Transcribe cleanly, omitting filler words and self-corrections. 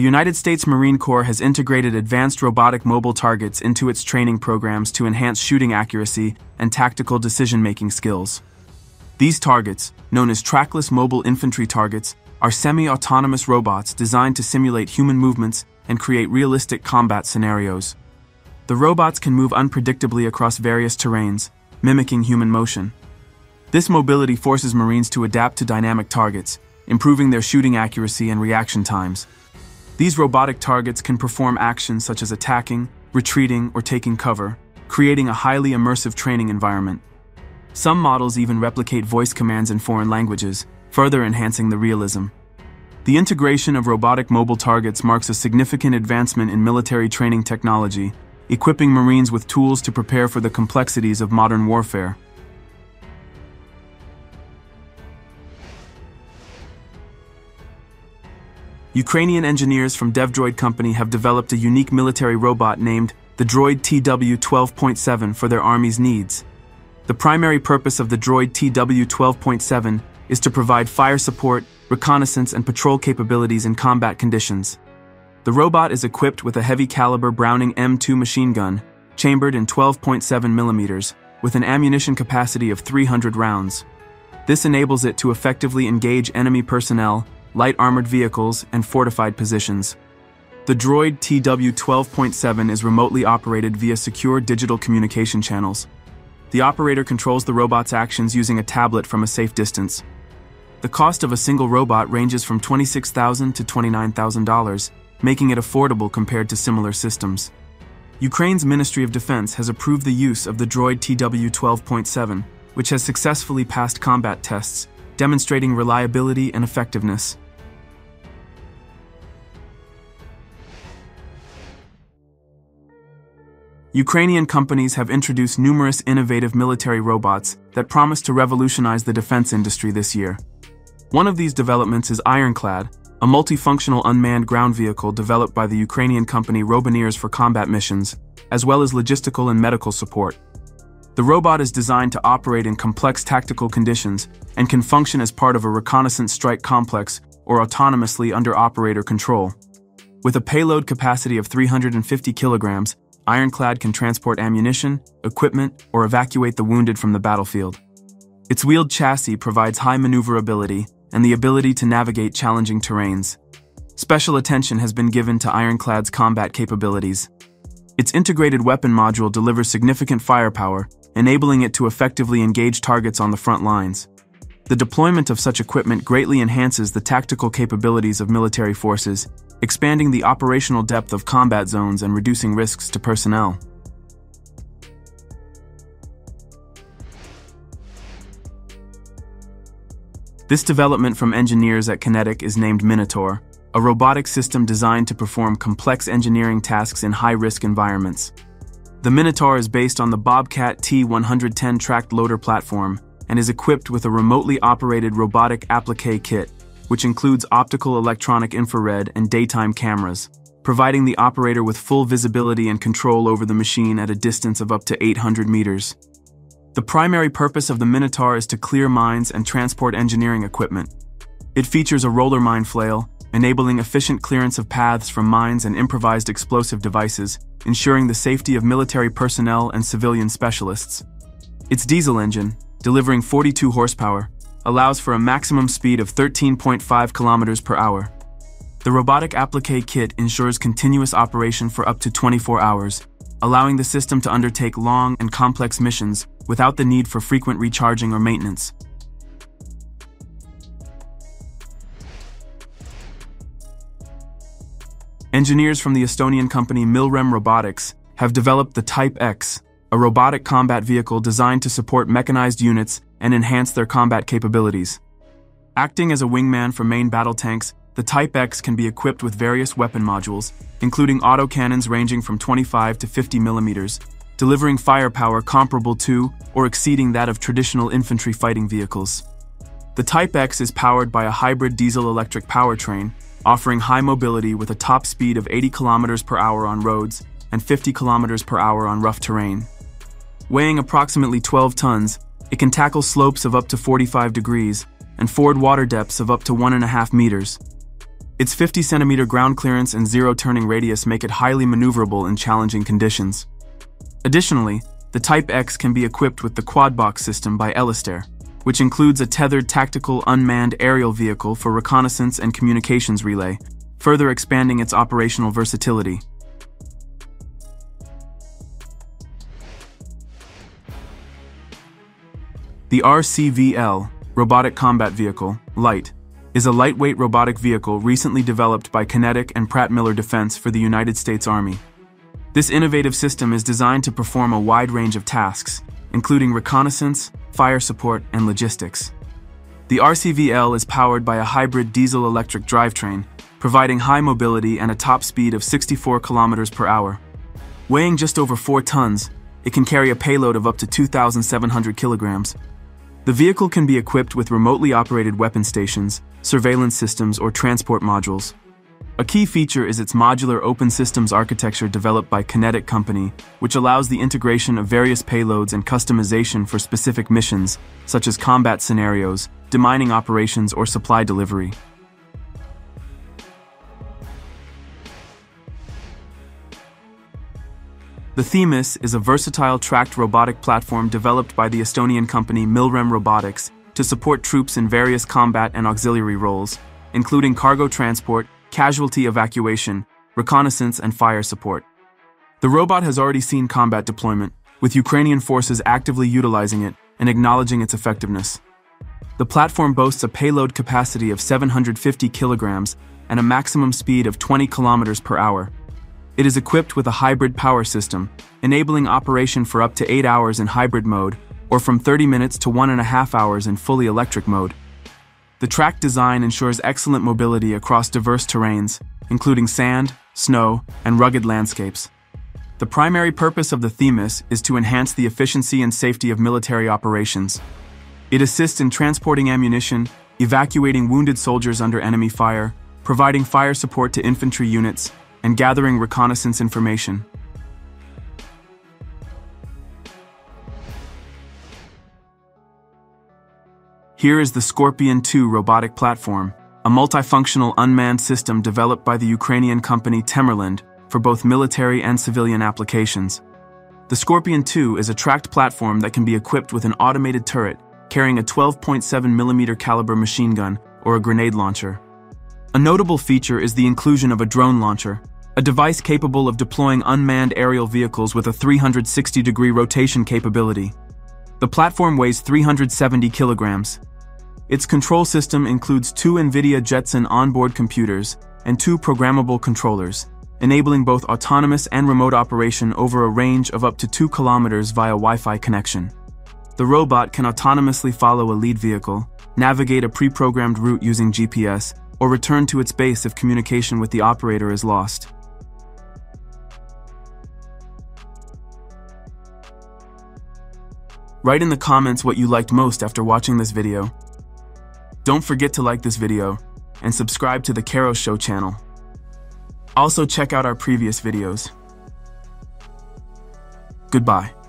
The United States Marine Corps has integrated advanced robotic mobile targets into its training programs to enhance shooting accuracy and tactical decision-making skills. These targets, known as trackless mobile infantry targets, are semi-autonomous robots designed to simulate human movements and create realistic combat scenarios. The robots can move unpredictably across various terrains, mimicking human motion. This mobility forces Marines to adapt to dynamic targets, improving their shooting accuracy and reaction times. These robotic targets can perform actions such as attacking, retreating, or taking cover, creating a highly immersive training environment. Some models even replicate voice commands in foreign languages, further enhancing the realism. The integration of robotic mobile targets marks a significant advancement in military training technology, equipping Marines with tools to prepare for the complexities of modern warfare. Ukrainian engineers from DevDroid Company have developed a unique military robot named the Droid TW 12.7 for their Army's needs. The primary purpose of the Droid TW 12.7 is to provide fire support, reconnaissance, and patrol capabilities in combat conditions. The robot is equipped with a heavy-caliber Browning M2 machine gun, chambered in 12.7 millimeters, with an ammunition capacity of 300 rounds. This enables it to effectively engage enemy personnel, light armored vehicles, and fortified positions. The Droid TW 12.7 is remotely operated via secure digital communication channels. The operator controls the robot's actions using a tablet from a safe distance. The cost of a single robot ranges from $26,000 to $29,000, making it affordable compared to similar systems. Ukraine's Ministry of Defense has approved the use of the Droid TW 12.7, which has successfully passed combat tests, demonstrating reliability and effectiveness. Ukrainian companies have introduced numerous innovative military robots that promise to revolutionize the defense industry this year. One of these developments is Ironclad, a multifunctional unmanned ground vehicle developed by the Ukrainian company Robineers for combat missions, as well as logistical and medical support. The robot is designed to operate in complex tactical conditions and can function as part of a reconnaissance strike complex or autonomously under operator control. With a payload capacity of 350 kilograms, Ironclad can transport ammunition, equipment, or evacuate the wounded from the battlefield. Its wheeled chassis provides high maneuverability and the ability to navigate challenging terrains. Special attention has been given to Ironclad's combat capabilities. Its integrated weapon module delivers significant firepower, enabling it to effectively engage targets on the front lines. The deployment of such equipment greatly enhances the tactical capabilities of military forces, expanding the operational depth of combat zones and reducing risks to personnel. This development from engineers at Kinetic is named Minotaur, a robotic system designed to perform complex engineering tasks in high-risk environments. The Minotaur is based on the Bobcat T110 tracked loader platform and is equipped with a remotely operated robotic applique kit, which includes optical, electronic, infrared, and daytime cameras, providing the operator with full visibility and control over the machine at a distance of up to 800 meters. The primary purpose of the Minotaur is to clear mines and transport engineering equipment. It features a roller mine flail, enabling efficient clearance of paths from mines and improvised explosive devices, ensuring the safety of military personnel and civilian specialists. Its diesel engine, delivering 42 horsepower, allows for a maximum speed of 13.5 kilometers per hour. The robotic applique kit ensures continuous operation for up to 24 hours, allowing the system to undertake long and complex missions without the need for frequent recharging or maintenance. Engineers from the Estonian company Milrem Robotics have developed the Type X, a robotic combat vehicle designed to support mechanized units and enhance their combat capabilities. Acting as a wingman for main battle tanks, the Type X can be equipped with various weapon modules, including autocannons ranging from 25 to 50 millimeters, delivering firepower comparable to or exceeding that of traditional infantry fighting vehicles. The Type X is powered by a hybrid diesel-electric powertrain, offering high mobility with a top speed of 80 kilometers per hour on roads and 50 kilometers per hour on rough terrain. Weighing approximately 12 tons, it can tackle slopes of up to 45 degrees and ford water depths of up to 1.5 meters. Its 50-centimeter ground clearance and zero turning radius make it highly maneuverable in challenging conditions. Additionally, the Type X can be equipped with the QuadBox system by Elistair, which includes a tethered tactical unmanned aerial vehicle for reconnaissance and communications relay, further expanding its operational versatility. The RCVL, Robotic Combat Vehicle, Light, is a lightweight robotic vehicle recently developed by Kinetic and Pratt Miller Defense for the United States Army. This innovative system is designed to perform a wide range of tasks, including reconnaissance, fire support, and logistics. The RCVL is powered by a hybrid diesel-electric drivetrain, providing high mobility and a top speed of 64 km/h. Weighing just over 4 tons, it can carry a payload of up to 2,700 kilograms. The vehicle can be equipped with remotely operated weapon stations, surveillance systems, or transport modules. A key feature is its modular open systems architecture developed by Kinetic Company, which allows the integration of various payloads and customization for specific missions, such as combat scenarios, demining operations, or supply delivery. The Themis is a versatile tracked robotic platform developed by the Estonian company Milrem Robotics to support troops in various combat and auxiliary roles, including cargo transport, casualty evacuation, reconnaissance, and fire support. The robot has already seen combat deployment, with Ukrainian forces actively utilizing it and acknowledging its effectiveness. The platform boasts a payload capacity of 750 kilograms and a maximum speed of 20 km/h. It is equipped with a hybrid power system, enabling operation for up to 8 hours in hybrid mode, or from 30 minutes to 1.5 hours in fully electric mode. The track design ensures excellent mobility across diverse terrains, including sand, snow, and rugged landscapes. The primary purpose of the Themis is to enhance the efficiency and safety of military operations. It assists in transporting ammunition, evacuating wounded soldiers under enemy fire, providing fire support to infantry units, and gathering reconnaissance information. Here is the Scorpion 2 robotic platform, a multifunctional unmanned system developed by the Ukrainian company Temerland for both military and civilian applications. The Scorpion 2 is a tracked platform that can be equipped with an automated turret carrying a 12.7 mm caliber machine gun or a grenade launcher. A notable feature is the inclusion of a drone launcher, a device capable of deploying unmanned aerial vehicles with a 360-degree rotation capability. The platform weighs 370 kilograms. Its control system includes 2 NVIDIA Jetson onboard computers and 2 programmable controllers, enabling both autonomous and remote operation over a range of up to 2 kilometers via Wi-Fi connection. The robot can autonomously follow a lead vehicle, navigate a pre-programmed route using GPS, or return to its base if communication with the operator is lost. Write in the comments what you liked most after watching this video. Don't forget to like this video and subscribe to the Carros Show channel. Also check out our previous videos. Goodbye.